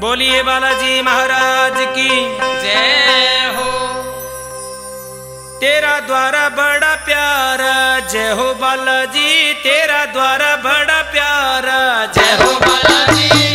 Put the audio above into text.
बोलिए बालाजी महाराज की जय हो। तेरा द्वारा बड़ा प्यारा जय हो बालाजी, तेरा द्वारा बड़ा प्यारा जय हो बालाजी।